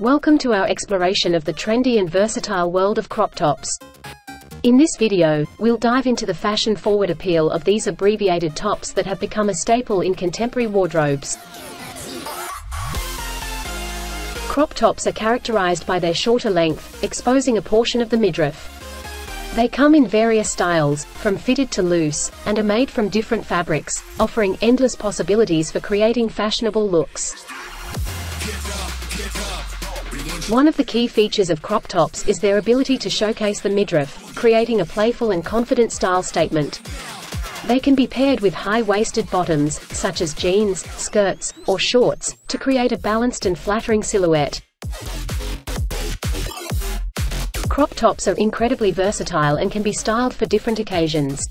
Welcome to our exploration of the trendy and versatile world of crop tops. In this video, we'll dive into the fashion-forward appeal of these abbreviated tops that have become a staple in contemporary wardrobes. Crop tops are characterized by their shorter length, exposing a portion of the midriff. They come in various styles, from fitted to loose, and are made from different fabrics, offering endless possibilities for creating fashionable looks. One of the key features of crop tops is their ability to showcase the midriff, creating a playful and confident style statement. They can be paired with high-waisted bottoms, such as jeans, skirts, or shorts, to create a balanced and flattering silhouette. Crop tops are incredibly versatile and can be styled for different occasions.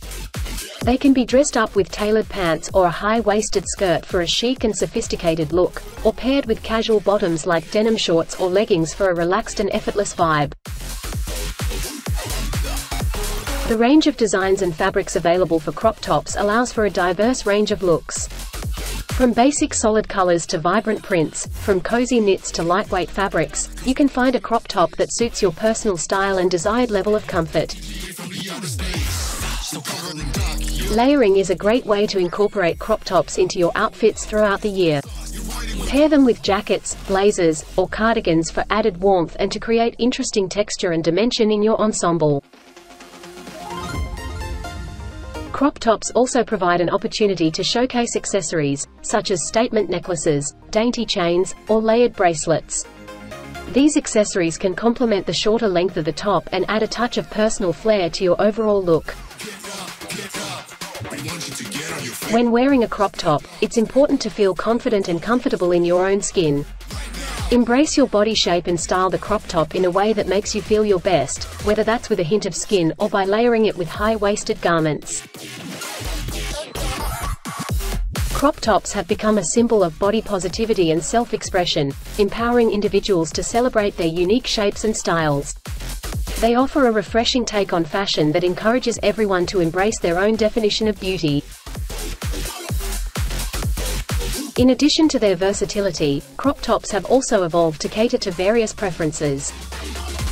They can be dressed up with tailored pants or a high-waisted skirt for a chic and sophisticated look, or paired with casual bottoms like denim shorts or leggings for a relaxed and effortless vibe. The range of designs and fabrics available for crop tops allows for a diverse range of looks. From basic solid colors to vibrant prints, from cozy knits to lightweight fabrics, you can find a crop top that suits your personal style and desired level of comfort. Layering is a great way to incorporate crop tops into your outfits throughout the year. Pair them with jackets, blazers, or cardigans for added warmth and to create interesting texture and dimension in your ensemble. Crop tops also provide an opportunity to showcase accessories, such as statement necklaces, dainty chains, or layered bracelets. These accessories can complement the shorter length of the top and add a touch of personal flair to your overall look. When wearing a crop top, it's important to feel confident and comfortable in your own skin. Embrace your body shape and style the crop top in a way that makes you feel your best, whether that's with a hint of skin or by layering it with high-waisted garments. Crop tops have become a symbol of body positivity and self-expression, empowering individuals to celebrate their unique shapes and styles. They offer a refreshing take on fashion that encourages everyone to embrace their own definition of beauty. In addition to their versatility, crop tops have also evolved to cater to various preferences.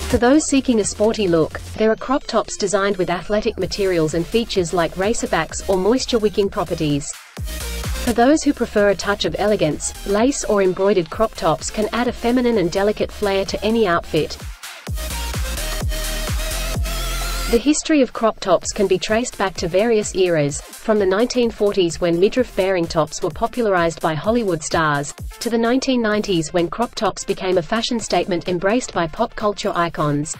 For those seeking a sporty look, there are crop tops designed with athletic materials and features like racerbacks or moisture-wicking properties. For those who prefer a touch of elegance, lace or embroidered crop tops can add a feminine and delicate flair to any outfit. The history of crop tops can be traced back to various eras, from the 1940s when midriff-bearing tops were popularized by Hollywood stars, to the 1990s when crop tops became a fashion statement embraced by pop culture icons.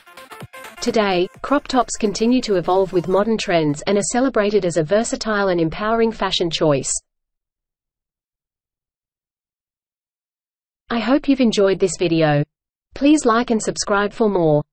Today, crop tops continue to evolve with modern trends and are celebrated as a versatile and empowering fashion choice. I hope you've enjoyed this video. Please like and subscribe for more.